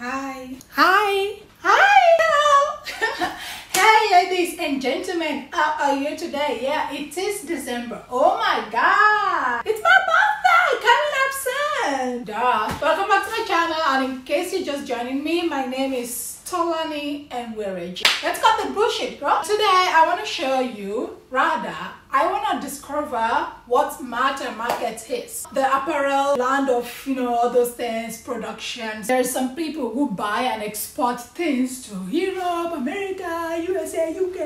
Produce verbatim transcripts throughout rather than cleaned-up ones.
Hi. Hi. Hi. Hello. Hey, ladies and gentlemen. How are you today? Yeah, it is December. Oh my God. It's my birthday coming up soon. Duh. Welcome back to my channel. And in case you're just joining me, my name is Tolani Enwereji. Let's cut the bullshit, bro. Today, I want to show you, rather, I want to discover what Merter market is. The apparel land of, you know, all those things, productions. There's some people who buy and export things to Europe, America, U S A, U K,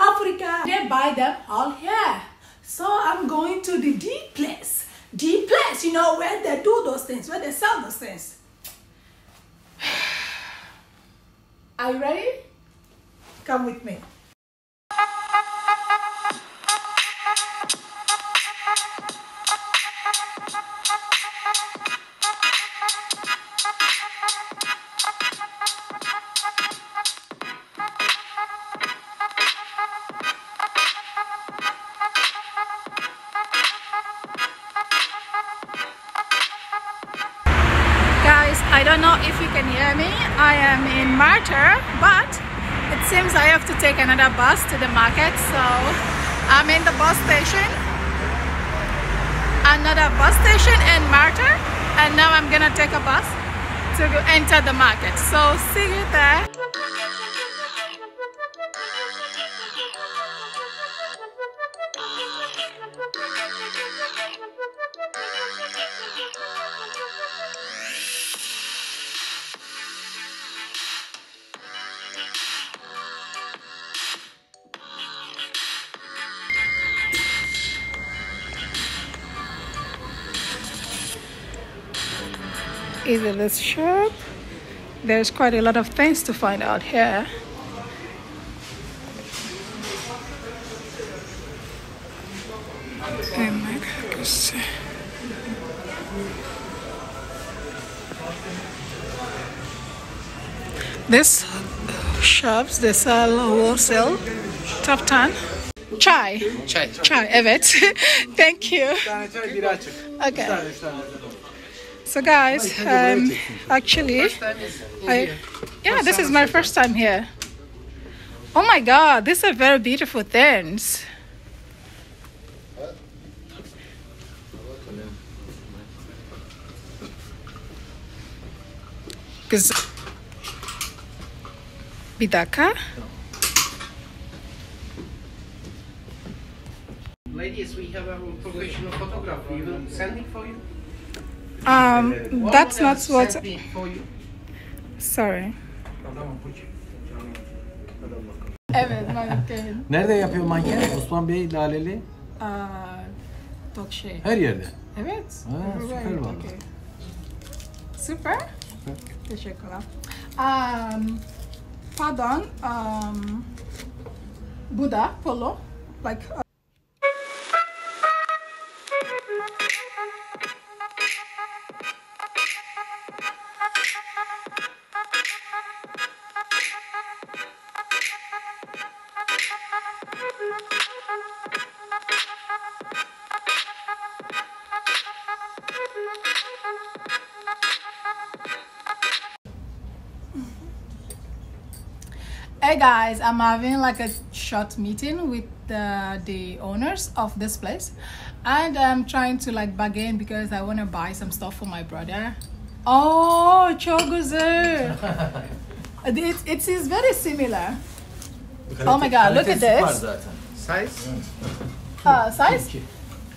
Africa. They buy them all here. So I'm going to the deep place. Deep place, you know, where they do those things, where they sell those things. Are you ready? Come with me. I don't know if you can hear me. I am in Merter, but it seems I have to take another bus to the market. So I'm in the bus station, another bus station in Merter, and now I'm gonna take a bus to go enter the market. So see you there. Is it this shop? There's quite a lot of things to find out here. Oh my goodness. These shops, they sell wholesale, top ten. Chai. Chai. Chai, evet. Thank you. Okay. So guys, um, actually, I, yeah, this is my first time here. Oh my God, these are very beautiful things. Bidaka. Ladies, we have a professional photographer. You want sending for you? Um, that's not what. Sorry. Evet, manken. Nerede yapıyor manken? Osman Bey, Laleli. Aa, çok şey. Her yerde. Evet. Ha, süper var. Okay. Süper. Okay. Teşekkürler. Um, pardon. Um, bu da polo, like. Uh, Hey guys, I'm having like a short meeting with uh, the owners of this place, and I'm trying to like bargain because I want to buy some stuff for my brother. Oh, choguzu. it, it is very similar. Oh my God, look at this. Size? Uh, size?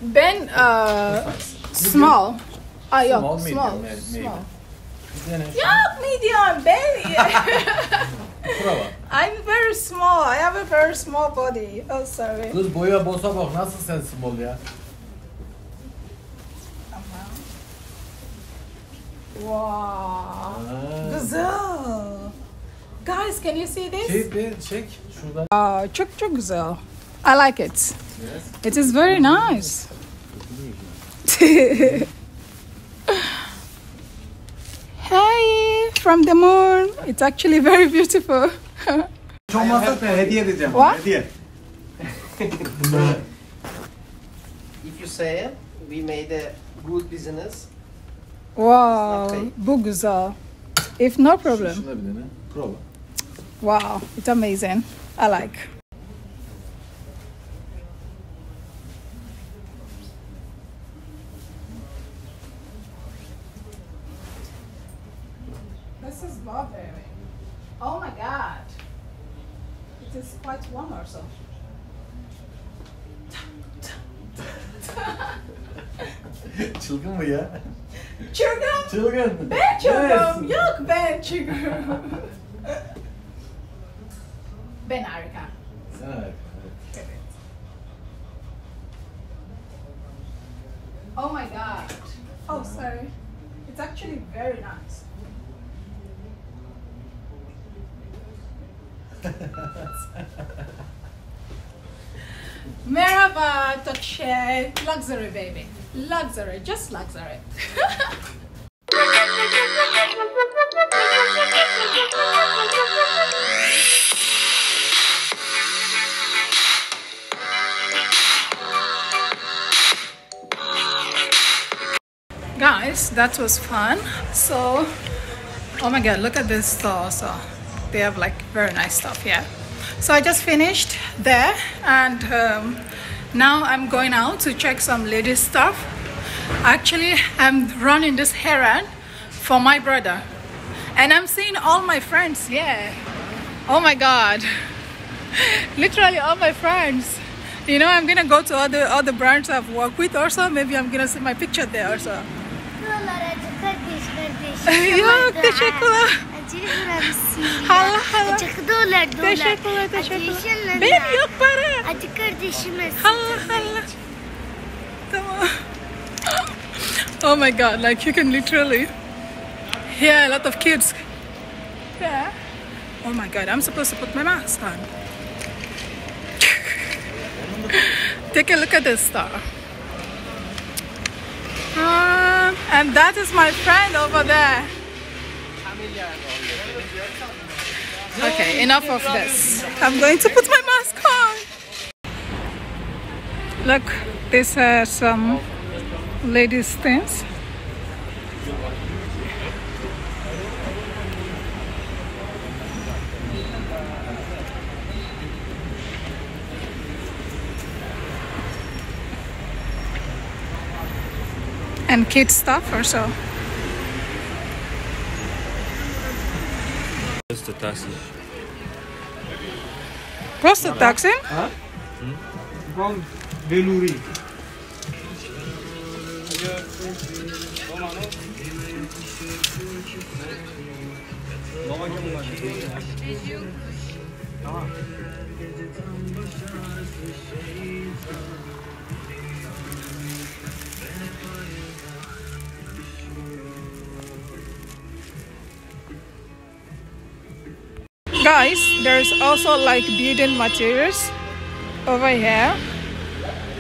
Ben, uh, small. Ah, yeah, small, small, medium, small. Yeah, medium, Ben. I'm very small. I have a very small body. Oh, sorry. Kız boya bosa bak. Nasıl sen small ya? Wow. Güzel. Guys, can you see this? Şey, bir çek şuradan. Aa, çok çok güzel. I like it. Yes. It is very nice. Hey, from the moon. It's actually very beautiful. What? If you say we made a good business. Wow, bu güzel. If no problem. Problem. Wow, it's amazing. I like. This is barbering. Oh my God. It is quite warm also. Çılgın mı ya? Çılgın. Çılgın. Ben çılgın. Yes. Yok ben çılgın. Ben harika. Sen harika. Evet. Evet. Oh my God. Oh sorry. It's actually very nice. Merhaba, Turkey. Luxury, baby. Luxury, just luxury. Guys, that was fun. So, oh my God, look at this store. So, they have like very nice stuff here. Yeah? So I just finished there, and um, now I'm going out to check some ladies stuff. Actually, I'm running this errand for my brother, and I'm seeing all my friends. Yeah. Oh my God. Literally all my friends. You know, I'm gonna go to other other brands I've worked with also. Maybe I'm gonna see my picture there also. Hala hala. Acık dolar dolar. Teşekkürler teşekkürler. Benim yok para. Acık kardeşimiz. Hala hala. Tamam. Oh my God, like you can literally hear a lot of kids. Yeah. Oh my God, I'm supposed to put my mask on. Take a look at this star. Um, and that is my friend over there. Okay, enough of this. I'm going to put my mask on. Look, these are some ladies' things. And kids' stuff or so. Where's the taxi? What's the taxi? Huh? From Veluri. Guys, there's also like building materials over here.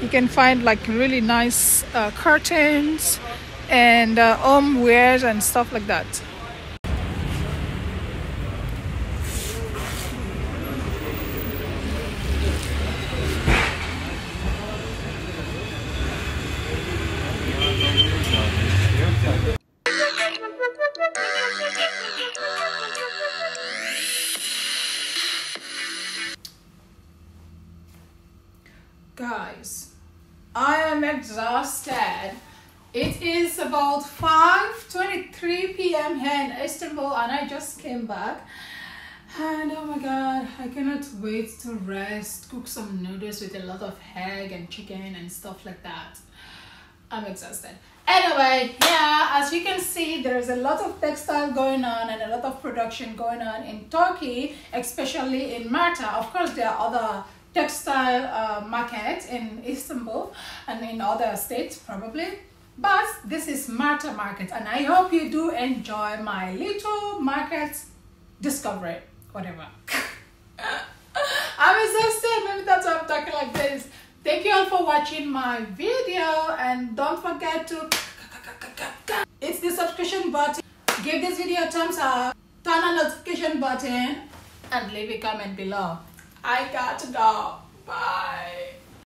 You can find like really nice uh, curtains and uh, home wares and stuff like that. Guys, I am exhausted. It is about five twenty-three p m here in Istanbul, and I just came back. And oh my God, I cannot wait to rest, cook some noodles with a lot of egg and chicken and stuff like that. I'm exhausted. Anyway, yeah, as you can see, there is a lot of textile going on and a lot of production going on in Turkey, especially in Merter. Of course, there are other textile uh, market in Istanbul and in other states probably, but this is Merter market, and I hope you do enjoy my little market discovery, whatever. I'm exhausted, maybe that's why I'm talking like this. Thank you all for watching my video, and don't forget to hit the subscription button, give this video a thumbs up, turn on the notification button, and leave a comment below. I got to go. Bye.